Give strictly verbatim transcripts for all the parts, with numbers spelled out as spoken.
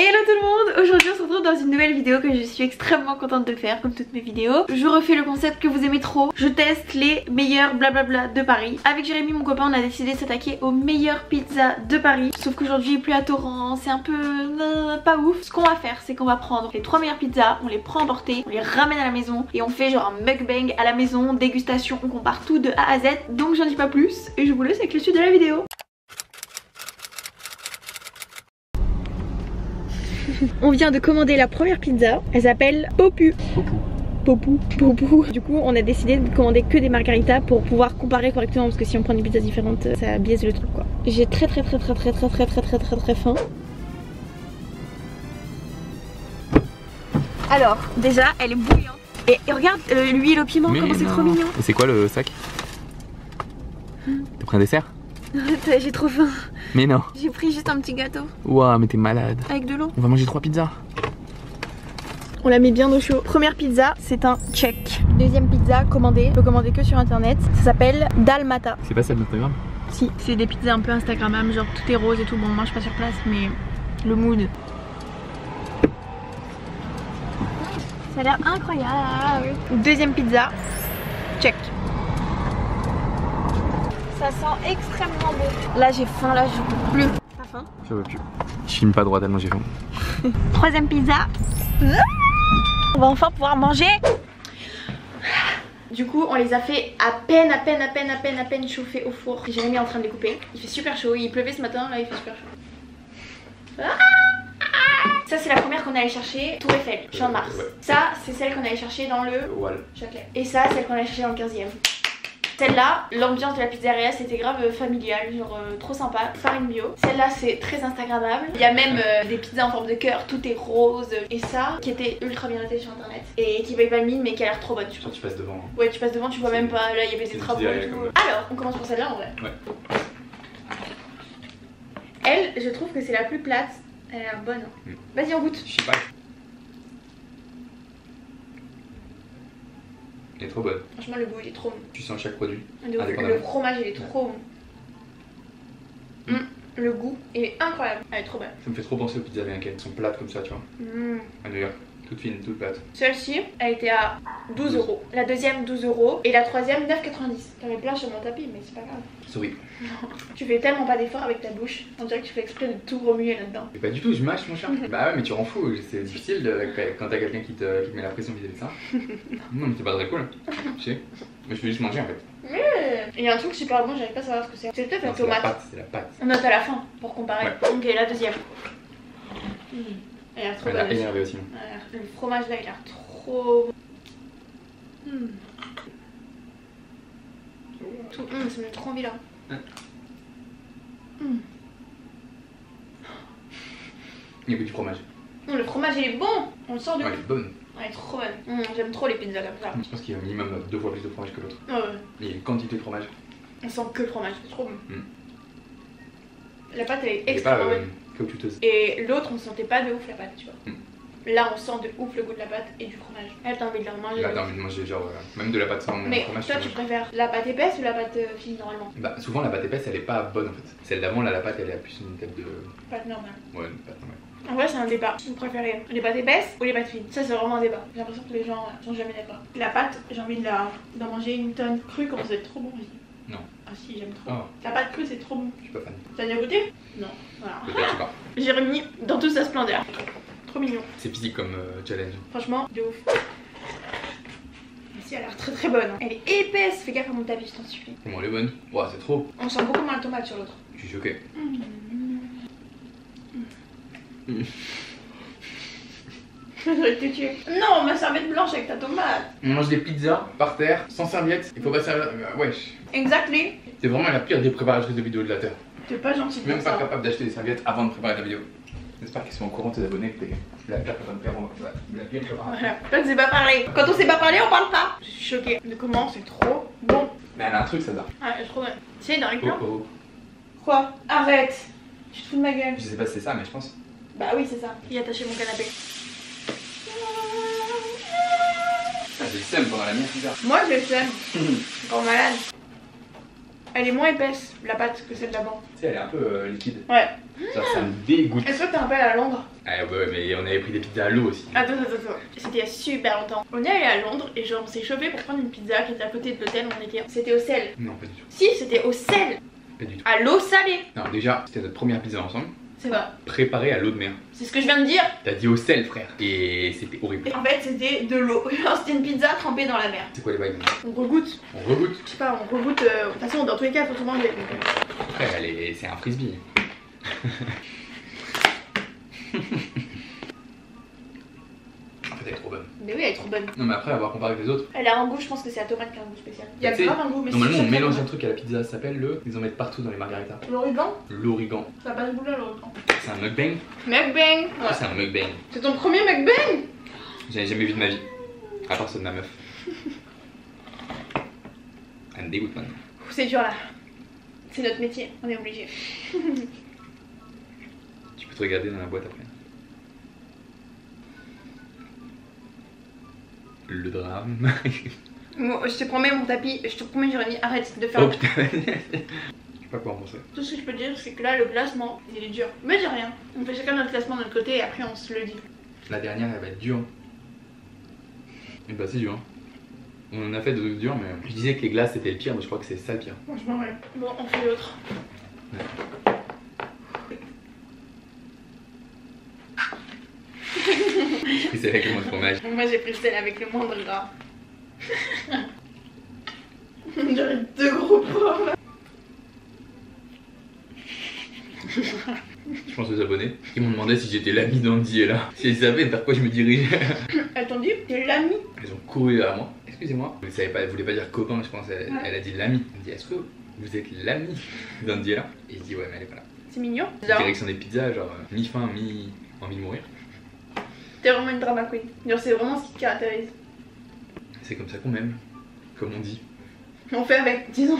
Hello tout le monde, aujourd'hui on se retrouve dans une nouvelle vidéo que je suis extrêmement contente de faire comme toutes mes vidéos. Je refais le concept que vous aimez trop, je teste les meilleurs blablabla de Paris. Avec Jérémy mon copain on a décidé de s'attaquer aux meilleures pizzas de Paris. Sauf qu'aujourd'hui il pleut à torrent, c'est un peu euh, pas ouf. Ce qu'on va faire c'est qu'on va prendre les trois meilleures pizzas, on les prend à emporter, on les ramène à la maison et on fait genre un mukbang à la maison, dégustation, on compare tout de A à Z. Donc j'en dis pas plus et je vous laisse avec le suite de la vidéo. On vient de commander la première pizza, elle s'appelle Popu. Popu. Popu. Du coup on a décidé de commander que des margaritas pour pouvoir comparer correctement parce que si on prend des pizzas différentes ça biaise le truc quoi. J'ai très très très très très très très très très très très faim. Alors déjà elle est bouillante. Et, et regarde euh, l'huile au piment, mais comment c'est trop mignon. Et c'est quoi le sac? Hum. T'as pris un dessert? J'ai trop faim. Mais non. J'ai pris juste un petit gâteau. Waouh mais t'es malade. Avec de l'eau. On va manger trois pizzas. On la met bien au chaud. Première pizza c'est un check. Deuxième pizza commandée, je peux commander que sur internet. Ça s'appelle Damalta. C'est pas celle d'Instagram? Si. C'est des pizzas un peu Instagrammable, genre tout est rose et tout. Bon on mange pas sur place mais le mood. Ça a l'air incroyable. Deuxième pizza, check. Ça sent extrêmement bon. Là j'ai faim, là je peux plus. T'as faim? Je veux plus. Je filme pas droit tellement j'ai faim. Troisième pizza. On va enfin pouvoir manger. Du coup on les a fait à peine, à peine, à peine, à peine, à peine chauffer au four. Jérémy est en train de les couper. Il fait super chaud, il pleuvait ce matin, là il fait super chaud. Ça c'est la première qu'on allait chercher, Tour Eiffel, Champ de Mars. Ça c'est celle qu'on allait chercher dans le Châtelet. Et ça celle qu'on allait chercher dans le quinzième. Celle-là, l'ambiance de la pizzeria c'était grave familiale, genre euh, trop sympa, farine bio. Celle-là c'est très instagrammable, il y a même euh, des pizzas en forme de cœur, tout est rose. Et ça, qui était ultra bien notée sur internet et qui paye pas mine mais qui a l'air trop bonne. Je pense que tu passes devant. Hein. Ouais tu passes devant, tu vois même pas, là il y avait des travaux et tout. Alors, on commence par celle-là en vrai. Ouais. Elle, je trouve que c'est la plus plate, elle a l'air bonne. Hein. Mm. Vas-y on goûte. Je sais pas. Elle est trop bonne. Franchement le goût il est trop bon. Tu sens chaque produit. Le fromage il est trop bon. Mmh. Le goût il est incroyable. Elle est trop bonne. Ça me fait trop penser aux pizzas américaines. Elles sont plates comme ça tu vois. Mmh. Ah, d'ailleurs, toute fine, toute plate. Celle-ci elle était à douze euros. La deuxième douze euros. Et la troisième neuf quatre-vingt-dix. T'en mets plein sur mon tapis mais c'est pas grave. Souris. Non. Tu fais tellement pas d'effort avec ta bouche. On dirait que tu fais exprès de tout remuer là-dedans. Mais pas du tout, je mâche mon cher. Bah ouais mais tu rends fou, c'est difficile de, quand t'as quelqu'un qui te, qui te met la pression vis-à-vis de ça. Non mais c'est pas très cool. Je sais. Mais je vais juste manger en fait. Mmh. Il y a un truc super bon, j'arrive pas à savoir ce que c'est. C'est peut-être la tomate. C'est la pâte. On note à la fin pour comparer. Ouais. Ok la deuxième. Mmh. Elle a l'air trop bonne. Énervée aussi. Le fromage là il a l'air trop bon. Mmh. Tout... Mmh, ça me donne trop envie là. Mmh. Il y a que du fromage. Mmh, le fromage il est bon. On le sort du. Ouais, elle est bonne. Elle est trop bonne. Mmh, j'aime trop les pizzas comme ça. Je pense qu'il y a au minimum deux fois plus de fromage que l'autre. Oh, ouais. Il y a une quantité de fromage. On sent que le fromage, c'est trop bon. Mmh. La pâte elle est extrêmement bonne. Euh, caoutchouteuse. Et l'autre on sentait pas de ouf la pâte, tu vois. Mmh. Là on sent de ouf le goût de la pâte et du fromage. Elle t'as envie de la manger. Là t'as envie de manger genre euh, même de la pâte sans mais fromage. Mais toi tu préfères la pâte épaisse ou la pâte euh, fine normalement? Bah souvent la pâte épaisse elle est pas bonne en fait. Celle d'avant là la pâte elle est plus une tête de... Pâte normale. Ouais une pâte normale. En vrai c'est un débat. Vous préférez les pâtes épaisses ou les pâtes fines? Ça c'est vraiment un débat. J'ai l'impression que les gens euh, sont jamais d'accord. La pâte j'ai envie de la... d'en manger une tonne crue comme ça c'est trop bon aussi. Non. Ah si j'aime trop. Oh. La pâte crue c'est trop bon. Je suis pas fan. T'as déjà goûté? Non. Voilà. Ah j'ai remis dans toute sa splendeur. Trop mignon. C'est physique comme euh, challenge. Franchement, de ouf. Celle-ci a l'air très très bonne. Elle est épaisse, fais gaffe à mon tapis, je t'en supplie. Comment elle est bonne? Wow, c'est trop. On sent beaucoup moins la tomate sur l'autre. Je suis choquée. Mmh. Mmh. J'aurais été tuée. Non, ma serviette blanche avec ta tomate. On mange des pizzas par terre, sans serviette. Il faut pas servir. Euh, wesh. Exactly. C'est vraiment la pire des préparatrices de vidéos de la terre. T'es pas gentil. Même pas ça. Capable d'acheter des serviettes avant de préparer la vidéo. J'espère qu'ils sont au courant tes abonnés que t'es la pire personne de faire. Voilà, on sait pas parler. Quand on sait pas parler, on parle pas. Je suis choquée. De comment c'est trop bon. Mais elle a un truc ça là. Ah, elle est trop bonne. Tu sais, dans les plans. Oh, oh. Quoi? Arrête. Tu te fous de ma gueule. Je sais pas si c'est ça, mais je pense. Bah oui, c'est ça. Il a attaché mon canapé. Ah, j'ai le seum pendant la mienne, bizarre. Moi, j'ai le seum. Grand malade. Elle est moins épaisse la pâte que celle d'avant. Tu sais, elle est un peu euh, liquide. Ouais. Ça, ça me dégoûte. Est-ce que t'es un peu à la Londres? Ah ouais, mais on avait pris des pizzas à l'eau aussi. Attends, attends, attends. C'était il y a super longtemps. On est allé à Londres et genre on s'est chopé pour prendre une pizza qui était à côté de l'hôtel où on était. C'était au sel. Non, pas du tout. Si, c'était au sel. Pas du tout. À l'eau salée. Non, déjà, c'était notre première pizza ensemble. C'est vrai. Préparée à l'eau de mer. C'est ce que je viens de dire. T'as dit au sel, frère. Et c'était horrible. Et en fait, c'était de l'eau. C'était une pizza trempée dans la mer. C'est quoi les bagues? On regoute. On regoute. Je sais pas, on regoute. Euh... De toute façon, dans tous les cas, faut tout manger. Frère, c'est un frisbee. En fait elle est trop bonne. Mais oui elle est trop bonne. Non mais après avoir comparé avec les autres. Elle a un goût, je pense que c'est la tomate qui a un goût spécial. Il y a grave un goût mais normalement on mélange un truc à la pizza, ça s'appelle le... Ils en mettent partout dans les margaritas. L'origan. L'origan. Ça a pas de goût là l'origan. C'est un mukbang. Mukbang ouais. Ah, c'est un mukbang. C'est ton premier mukbang. J'en ai jamais vu de ma vie. À part ceux de ma meuf. Elle me dégoûte maintenant. C'est dur là. C'est notre métier, on est obligé. Tu peux te regarder dans la boîte après. Le drame. Bon, je te promets mon tapis, je te promets Jérémy, arrête de faire. Oh putain. Je sais pas quoi en penser. Tout ce que je peux dire c'est que là le classement il est dur. Mais dis rien. On fait chacun notre classement de notre côté et après on se le dit. La dernière elle va être dure. Et bah c'est dur hein. On en a fait de dur mais je disais que les glaces c'était le pire mais je crois que c'est ça le pire. Franchement ouais. Bon on fait l'autre. Ouais. J'ai pris celle avec le moins de fromage. Moi j'ai pris celle avec le moins de gras. J'aurais deux gros pommes. Je pense aux abonnés qui m'ont demandé si j'étais l'ami d'Andy et là. Si ils savaient vers quoi je me dirigeais. Attendez, t'es l'ami. Ils ont couru vers moi. Excusez-moi. Vous savez pas, elle voulait pas dire copain, je pense. Elle, ouais. Elle a dit l'ami. Elle me dit est-ce que vous êtes l'ami d'Andy et là? Et je dis ouais mais elle est pas là. C'est mignon. Direction des pizzas, genre mi-fin, mi-envie de mourir. T'es vraiment une drama queen. C'est vraiment ce qui te caractérise. C'est comme ça qu'on m'aime. Comme on dit. On fait avec, disons.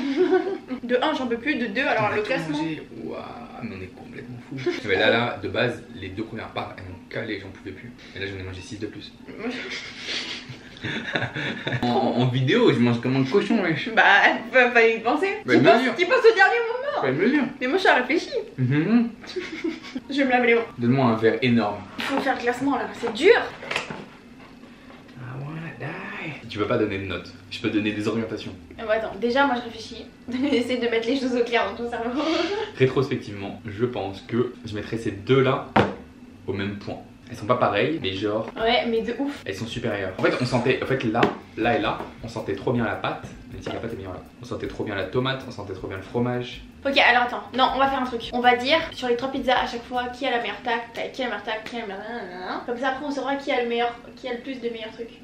De un, j'en peux plus. De deux, alors on le classement. Waouh, mais on est complètement fous. Mais là, là, de base, les deux premières parts, elles m'ont calé, j'en pouvais plus. Et là, j'en ai mangé six de plus. en, en vidéo, je mange comme un cochon, wesh. Bah, fallait y penser. Bah, tu penses, tu penses au dernier moment. Ouais, me le dire. Mais moi je suis réfléchi. Mm-hmm. Je vais me laver les mains. Donne-moi un verre énorme. Il faut faire le classement là, c'est dur. I wanna die. Tu peux pas donner de notes, je peux donner des orientations. Ouais, attends, déjà moi je réfléchis. J'essaie de mettre les choses au clair dans ton cerveau. Rétrospectivement, je pense que je mettrais ces deux là au même point. Elles sont pas pareilles, mais genre. Ouais, mais de ouf. Elles sont supérieures. En fait, on sentait. En fait, là, là et là, on sentait trop bien la pâte. Même si la pâte est meilleure là. On sentait trop bien la tomate, on sentait trop bien le fromage. Ok, alors attends. Non, on va faire un truc. On va dire sur les trois pizzas à chaque fois qui a la meilleure tac, qui a la meilleure tac, qui a la meilleure. Comme ça, après, on saura qui a le meilleur, qui a le plus de meilleurs trucs.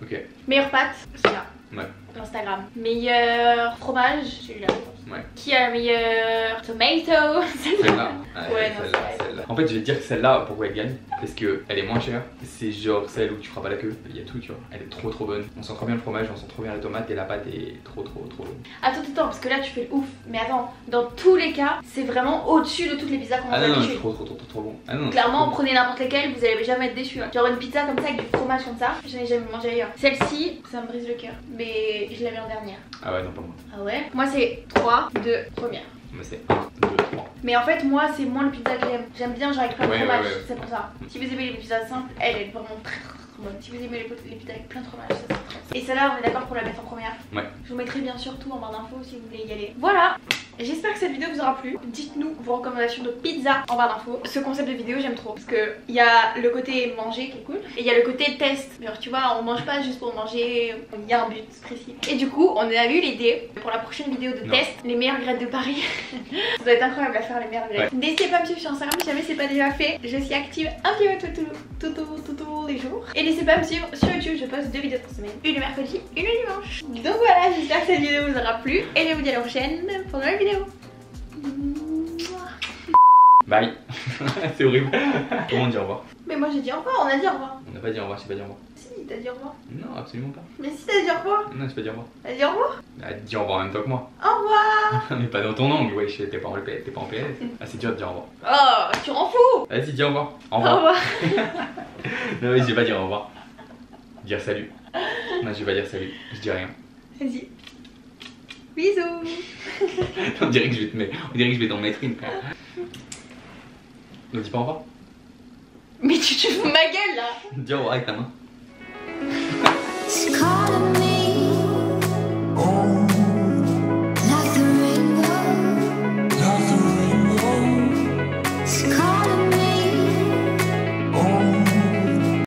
Ok. Meilleure pâte, c'est là. Ouais. Instagram. Meilleur fromage, celui-là. Ouais. Qui a la meilleure tomato? Celle-là. Ouais, ouais, celle-là, celle-là. En fait, je vais te dire que celle-là, pourquoi elle gagne? Parce qu'elle est moins chère. C'est genre celle où tu feras pas la queue. Il y a tout, tu vois. Elle est trop trop bonne. On sent trop bien le fromage, on sent trop bien la tomate et la pâte est trop trop trop bonne. Attends, attends, parce que là tu fais le ouf. Mais attends, dans tous les cas, c'est vraiment au-dessus de toutes les pizzas qu'on a. Ah non, non, c'est trop trop trop trop bon. Ah non, clairement, trop prenez n'importe lesquelles, vous allez jamais être déçus. Hein. Genre une pizza comme ça avec du fromage comme ça, j'en ai jamais mangé ailleurs. Celle-ci, ça me brise le cœur. Mais je l'avais en dernière. Ah ouais, non, pas moi. Ah ouais? Moi c'est trois, deux, première. Moi c'est un, deux, trois. Mais en fait, moi c'est moins le pizza que j'aime. J'aime bien, genre avec plein de ouais, fromage, ouais, ouais. C'est pour ça. Si vous aimez les pizzas simples, elle est vraiment très très bonne. Si vous aimez les, les pizzas avec plein de fromage, ça c'est très simple. Et celle-là, on est d'accord pour la mettre en première? Ouais. Je vous mettrai bien sûr tout en barre d'infos si vous voulez y aller. Voilà! J'espère que cette vidéo vous aura plu. Dites-nous vos recommandations de pizza en barre d'infos. Ce concept de vidéo j'aime trop parce que il y a le côté manger qui est cool et il y a le côté test. Alors tu vois, on mange pas juste pour manger, il y a un but précis. Et du coup, on a eu l'idée pour la prochaine vidéo de non. test, les meilleures graines de Paris. Ça doit être incroyable à faire les meilleures graines. Ouais. N'hésitez pas à me suivre sur Instagram si jamais c'est pas déjà fait. Je suis active un petit peu tout, tout, tout, tout, tout, tout les jours. Et n'hésitez pas à me suivre sur YouTube. Je poste deux vidéos par semaine, une le mercredi, une le dimanche. Donc voilà, j'espère que cette vidéo vous aura plu et je vous dis à la prochaine pour la vidéo. Bye. C'est horrible. Comment on dit au revoir? Mais moi j'ai dit au revoir, on a dit au revoir. On n'a pas dit au revoir, j'ai pas dit au revoir. Si, t'as dit au revoir. Non, absolument pas. Mais si, t'as dit au revoir. Non, j'ai pas dit au revoir. T'as dit au revoir. T'as dit au revoir en même temps que moi. Au revoir. Mais pas dans ton angle, wesh, t'es pas en P S. Ah, c'est dur de dire au revoir. Oh, tu rends fou. Vas-y, dis au revoir. Au revoir. Au revoir. Non, mais je vais pas dire au revoir. Dire salut. Non, je vais pas dire salut, je dis rien. Vas-y. Bisous. On dirait que je vais te mettre, on dirait que je vais t'en mettre une. Ne dis pas au revoir. Mais tu te fous de ma gueule là. Dis au revoir avec ta main.